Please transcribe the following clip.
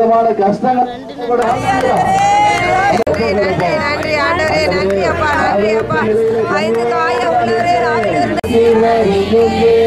விதமான கஷ்டங்கள்